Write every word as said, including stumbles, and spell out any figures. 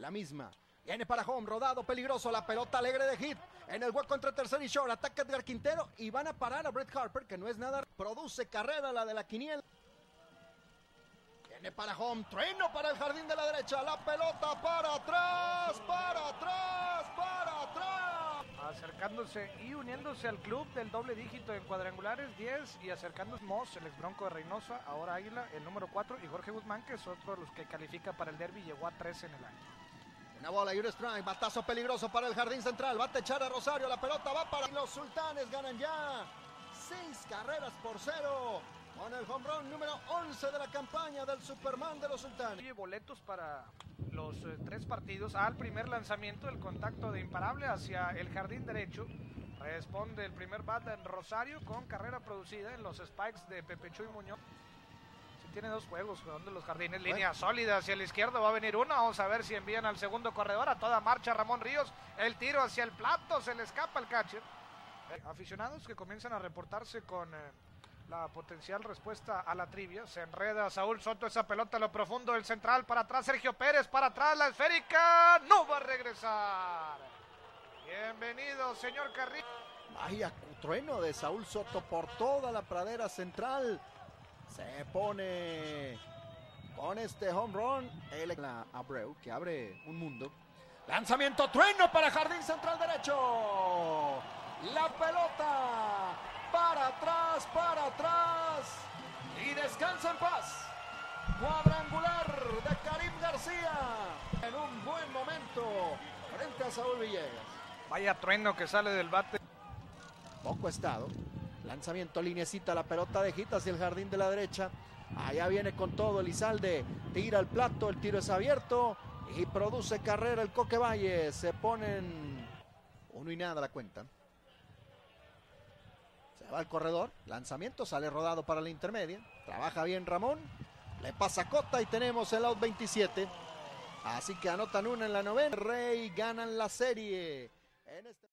la misma. Viene para home, rodado, peligroso, la pelota alegre de hit. En el hueco entre tercer y short, ataca Edgar Quintero y van a parar a Brett Harper, que no es nada. Produce carrera la de la quiniela. Viene para home, trueno para el jardín de la derecha, la pelota para atrás, para atrás, para atrás. Acercándose y uniéndose al club del doble dígito en cuadrangulares, diez, y acercándose Moss, el ex Bronco de Reynosa, ahora Águila, el número cuatro, y Jorge Guzmán, que es otro de los que califica para el derbi, llegó a trece en el año. Una bola y un strike, batazo peligroso para el jardín central, va a techar a Rosario, la pelota va para... Los Sultanes ganan ya, seis carreras por cero, con el home run número once de la campaña del Superman de los Sultanes. Y boletos para los eh, tres partidos. Al primer lanzamiento, el contacto de Imparable hacia el jardín derecho, responde el primer bat en Rosario con carrera producida en los spikes de Pepe Chuy y Muñoz. Tiene dos juegos jugando los jardines, línea bueno. Sólida hacia el izquierdo, va a venir una, vamos a ver si envían al segundo corredor, a toda marcha Ramón Ríos, el tiro hacia el plato, se le escapa el catcher. Eh, aficionados que comienzan a reportarse con eh, la potencial respuesta a la trivia, se enreda Saúl Soto, esa pelota a lo profundo del central, para atrás Sergio Pérez, para atrás la esférica, no va a regresar. Bienvenido señor Carrillo. Vaya trueno de Saúl Soto por toda la pradera central. Se pone con este home run el Abreu, que abre un mundo. Lanzamiento trueno para jardín central derecho. La pelota para atrás, para atrás. Y descansa en paz. Cuadrangular de Karim García. En un buen momento frente a Saúl Villegas. Vaya trueno que sale del bate. Poco estado. Lanzamiento, linecita, la pelota de hit hacia el jardín de la derecha. Allá viene con todo Izalde, tira el plato, el tiro es abierto y produce carrera el Coque Valle. Se ponen uno y nada la cuenta. Se va al corredor, lanzamiento, sale rodado para la intermedia. Trabaja bien Ramón, le pasa Cota y tenemos el out veintisiete. Así que anotan una en la novena. Rey ganan la serie. En este...